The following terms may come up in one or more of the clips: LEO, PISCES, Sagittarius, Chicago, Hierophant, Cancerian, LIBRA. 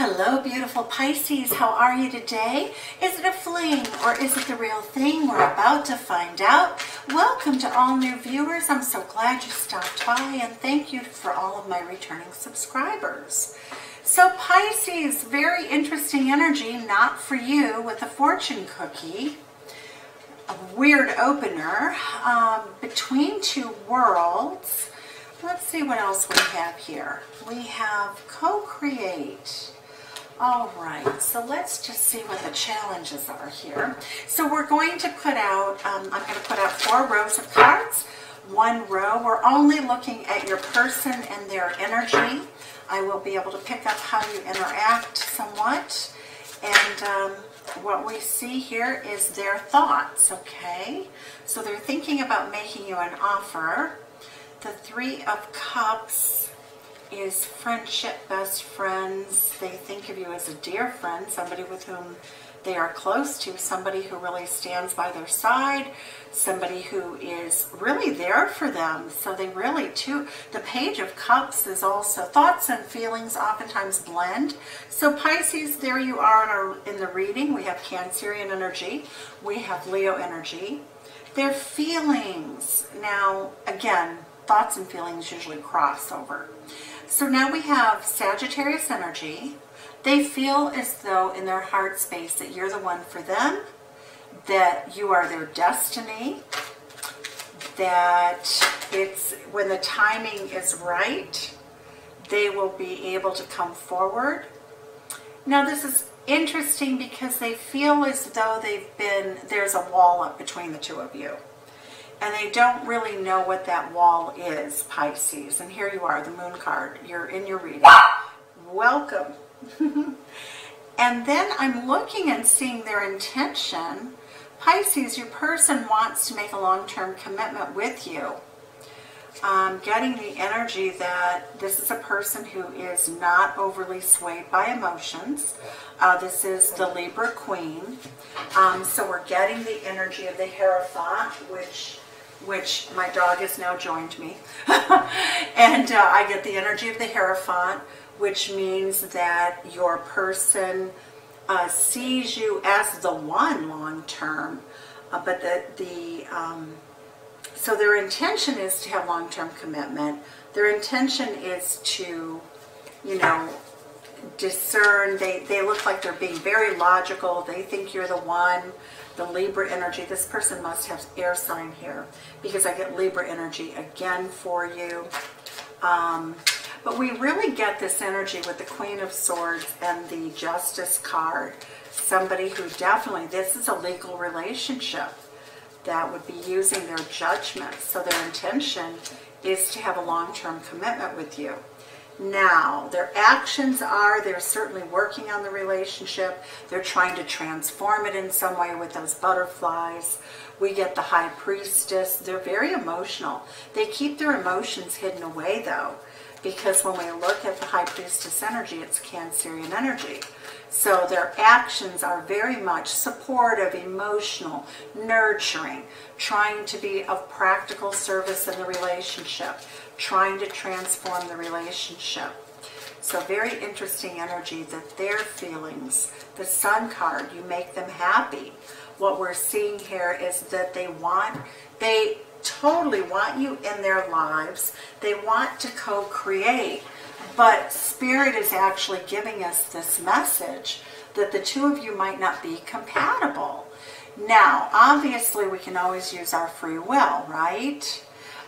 Hello, beautiful Pisces. How are you today? Is it a fling or is it the real thing? We're about to find out. Welcome to all new viewers. I'm so glad you stopped by, and thank you for all of my returning subscribers. So Pisces, very interesting energy, not for you, with a fortune cookie, a weird opener, between two worlds. Let's see what else we have here. We have co-create. All right, so let's just see what the challenges are here. So we're going to put out, I'm going to put out 4 rows of cards, 1 row. We're only looking at your person and their energy. I will be able to pick up how you interact somewhat. And what we see here is their thoughts, okay? So they're thinking about making you an offer. The 3 of Cups. Is friendship, best friends. They think of you as a dear friend, somebody with whom they are close to, somebody who really stands by their side, somebody who is really there for them. So they really too, the Page of Cups is also thoughts and feelings oftentimes blend. So Pisces, there you are in the reading. We have Cancerian energy. We have Leo energy. Their feelings. Now, again, thoughts and feelings usually cross over. So now we have Sagittarius energy. They feel as though in their heart space that you're the one for them, that you are their destiny, that it's when the timing is right, they will be able to come forward. Now this is interesting because they feel as though there's a wall up between the two of you. And they don't really know what that wall is, Pisces. And here you are, the Moon card. You're in your reading. Welcome. And then I'm looking and seeing their intention. Pisces, your person wants to make a long-term commitment with you. Getting the energy that this is a person who is not overly swayed by emotions. This is the Libra Queen. So we're getting the energy of the Hierophant, which my dog has now joined me. And I get the energy of the Hierophant, which means that your person sees you as the one long term, but that so their intention is to have long-term commitment. Their intention is to, you know, discern. They look like they're being very logical. They think you're the one. The Libra energy. This person must have air sign here because I get Libra energy again for you. But we really get this energy with the Queen of Swords and the Justice card. Somebody who definitely, this is a legal relationship. That would be using their judgment. So their intention is to have a long-term commitment with you. Now, their actions are, they're certainly working on the relationship. They're trying to transform it in some way with those butterflies. We get the High Priestess. They're very emotional. They keep their emotions hidden away, though, because when we look at the High Priestess energy, it's Cancerian energy. So their actions are very much supportive, emotional, nurturing, trying to be of practical service in the relationship, trying to transform the relationship. So very interesting energy that their feelings, the Sun card, you make them happy. What we're seeing here is that they totally want you in their lives. They want to co-create. But Spirit is actually giving us this message that the two of you might not be compatible. Now, obviously, we can always use our free will, right?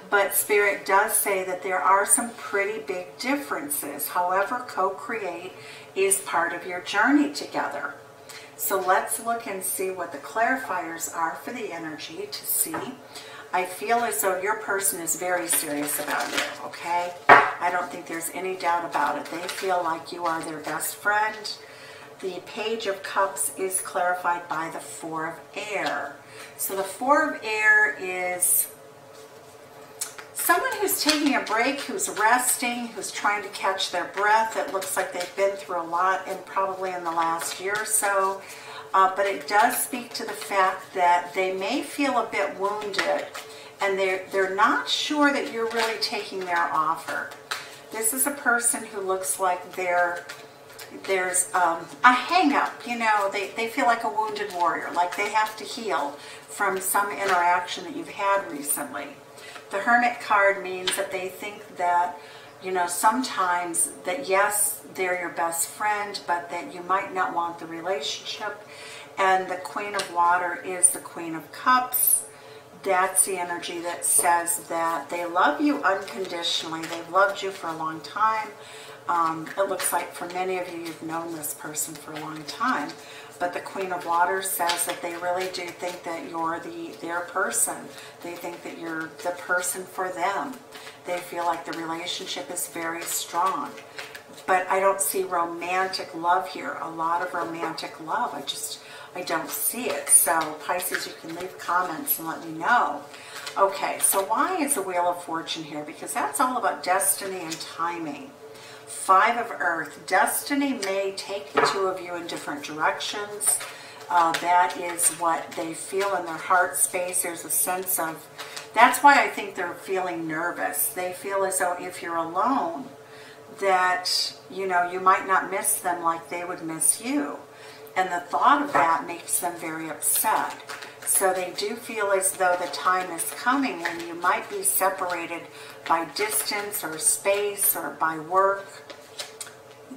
But Spirit does say that there are some pretty big differences. However, co-create is part of your journey together. So let's look and see what the clarifiers are for the energy to see. I feel as though your person is very serious about you, okay? I don't think there's any doubt about it. They feel like you are their best friend. The Page of Cups is clarified by the 4 of Air. So the 4 of Air is someone who's taking a break, who's resting, who's trying to catch their breath. It looks like they've been through a lot and probably in the last year or so. But it does speak to the fact that they may feel a bit wounded and they're not sure that you're really taking their offer. This is a person who looks like they're there's a hang-up, you know, they feel like a wounded warrior, like they have to heal from some interaction that you've had recently. The Hermit card means that they think that, you know, sometimes that yes, they're your best friend, but that you might not want the relationship. And the Queen of Water is the Queen of Cups. That's the energy that says that they love you unconditionally. They've loved you for a long time. It looks like for many of you, you've known this person for a long time. But the Queen of Water says that they really do think that you're their person. They think that you're the person for them. They feel like the relationship is very strong. But I don't see romantic love here, a lot of romantic love. I don't see it. So Pisces, you can leave comments and let me know. Okay, so why is the Wheel of Fortune here? Because that's all about destiny and timing. Five of Earth. Destiny may take the two of you in different directions. That is what they feel in their heart space. There's a sense of, that's why I think they're feeling nervous. They feel as though if you're alone, that, you know, you might not miss them like they would miss you. And the thought of that makes them very upset. So they do feel as though the time is coming when you might be separated by distance or space or by work.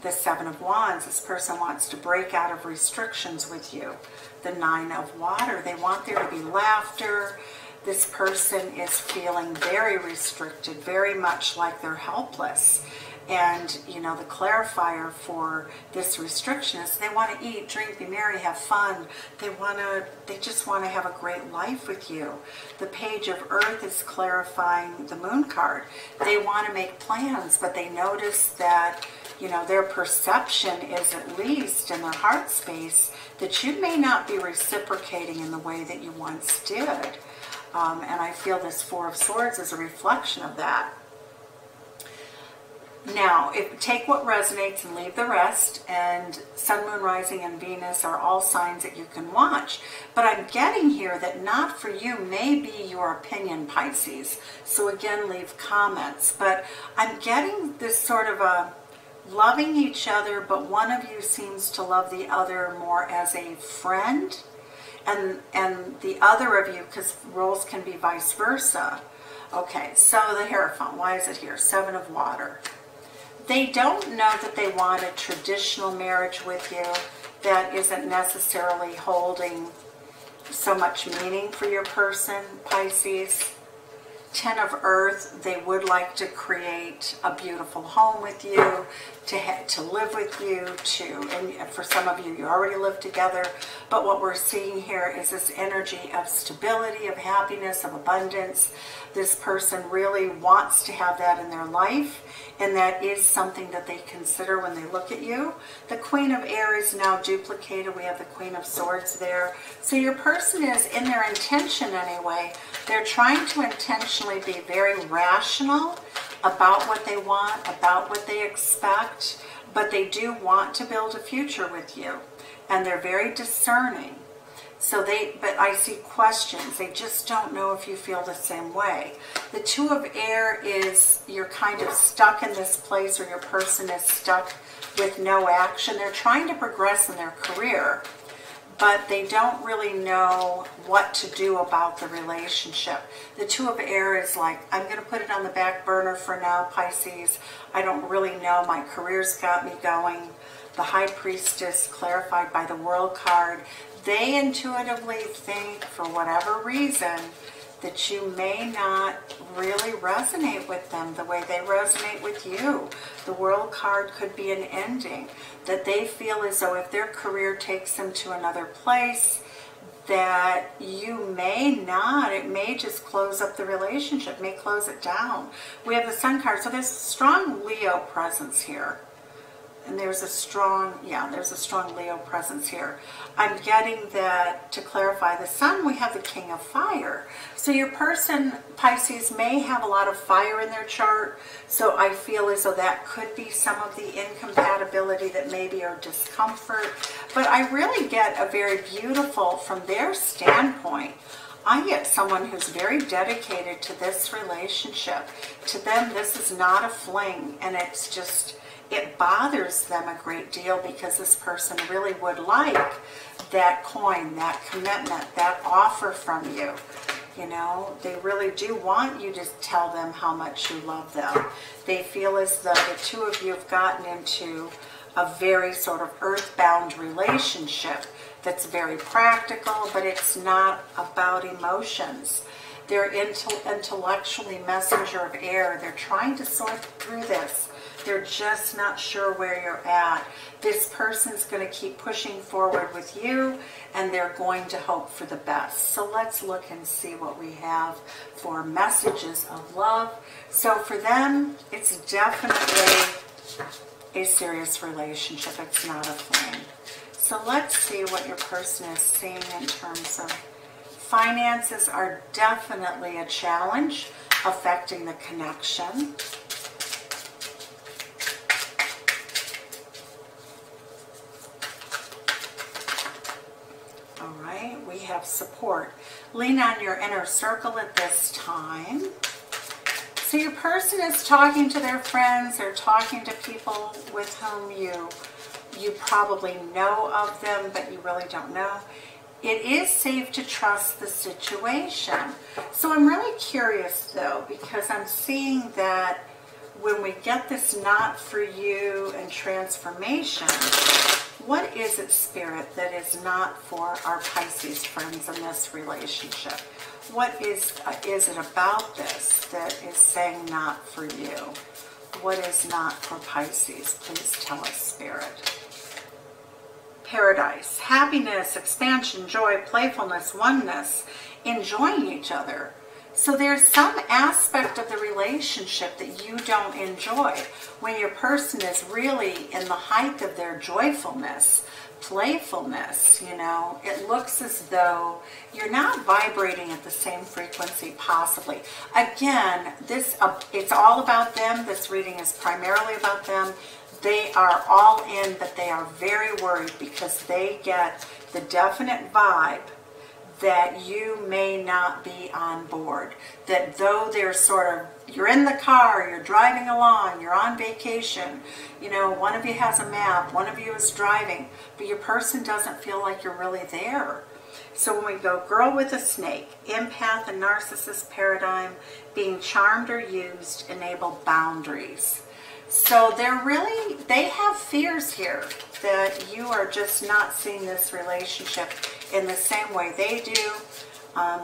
The Seven of Wands, this person wants to break out of restrictions with you. The Nine of Water, they want there to be laughter. This person is feeling very restricted, very much like they're helpless. And, you know, the clarifier for this restriction is they want to eat, drink, be merry, have fun. They just want to have a great life with you. The Page of Earth is clarifying the Moon card. They want to make plans, but they notice that, you know, their perception is at least in their heart space that you may not be reciprocating in the way that you once did. And I feel this Four of Swords is a reflection of that. Now, take what resonates and leave the rest, and Sun, Moon, Rising, and Venus are all signs that you can watch. But I'm getting here that not for you may be your opinion, Pisces. So again, leave comments. But I'm getting this sort of a loving each other, but one of you seems to love the other more as a friend, and the other of you, because roles can be vice versa. Okay, so the Hierophant, why is it here? Seven of Water. They don't know that they want a traditional marriage with you that isn't necessarily holding so much meaning for your person, Pisces. Ten of Earth, they would like to create a beautiful home with you, to live with you, and for some of you, you already live together. But what we're seeing here is this energy of stability, of happiness, of abundance. This person really wants to have that in their life, and that is something that they consider when they look at you. The Queen of Air is now duplicated. We have the Queen of Swords there. So your person is, in their intention anyway, they're trying to intentionally be very rational about what they want, about what they expect, but they do want to build a future with you, and they're very discerning. So but I see questions. They just don't know if you feel the same way. The Two of Air is you're kind of stuck in this place, or your person is stuck with no action. They're trying to progress in their career, but they don't really know what to do about the relationship. The Two of Air is like, I'm going to put it on the back burner for now, Pisces. I don't really know. My career's got me going. The High Priestess, clarified by the World card. They intuitively think, for whatever reason, that you may not really resonate with them the way they resonate with you. The World card could be an ending, that they feel as though if their career takes them to another place, that you may not, it may just close up the relationship, may close it down. We have the Sun card, so there's a strong Leo presence here. And there's a strong Leo presence here. I'm getting that, to clarify the Sun, we have the King of Fire. So your person, Pisces, may have a lot of fire in their chart. So I feel as though that could be some of the incompatibility that maybe are discomfort. But I really get a very beautiful, from their standpoint, I get someone who's very dedicated to this relationship. To them, this is not a fling, and it's just, it bothers them a great deal because this person really would like that coin, that commitment, that offer from you. You know, they really do want you to tell them how much you love them. They feel as though the two of you have gotten into a very sort of earthbound relationship that's very practical, but it's not about emotions. They're intellectually messenger of air. They're trying to sort through this. They're just not sure where you're at. This person's going to keep pushing forward with you, and they're going to hope for the best. So let's look and see what we have for messages of love. So for them, it's definitely a serious relationship. It's not a fling. So let's see what your person is seeing in terms of finances. Are definitely a challenge affecting the connection. All right, we have support. Lean on your inner circle at this time. So your person is talking to their friends, they're talking to people with whom you probably know of them, but you really don't know. It is safe to trust the situation. So I'm really curious though, because I'm seeing that when we get this not for you and transformation, what is it, Spirit, that is not for our Pisces friends in this relationship? What is it about this that is saying not for you? What is not for Pisces? Please tell us, Spirit. Paradise, happiness, expansion, joy, playfulness, oneness, enjoying each other. So there's some aspect of the relationship that you don't enjoy. When your person is really in the height of their joyfulness, playfulness, you know, it looks as though you're not vibrating at the same frequency possibly. Again, this it's all about them. This reading is primarily about them. They are all in, but they are very worried because they get the definite vibe that you may not be on board. That though they're sort of, you're in the car, you're driving along, you're on vacation, you know, one of you has a map, one of you is driving, but your person doesn't feel like you're really there. So when we go girl with a snake, empath and narcissist paradigm, being charmed or used, enable boundaries. So they have fears here that you are just not seeing this relationship in the same way they do.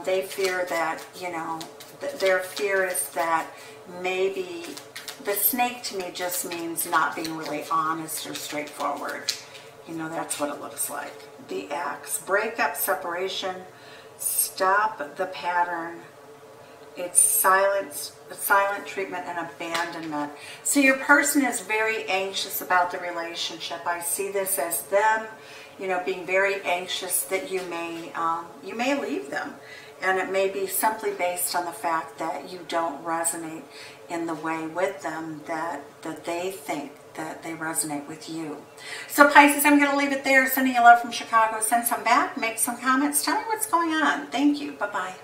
They fear that, you know, their fear is that maybe the snake to me just means not being really honest or straightforward. You know, that's what it looks like. The axe, breakup, separation, stop the pattern. It's silence, silent treatment and abandonment. So your person is very anxious about the relationship. I see this as them, you know, being very anxious that you may leave them. And it may be simply based on the fact that you don't resonate in the way with them that they think that they resonate with you. So Pisces, I'm going to leave it there. Sending you love from Chicago. Send some back. Make some comments. Tell me what's going on. Thank you. Bye-bye.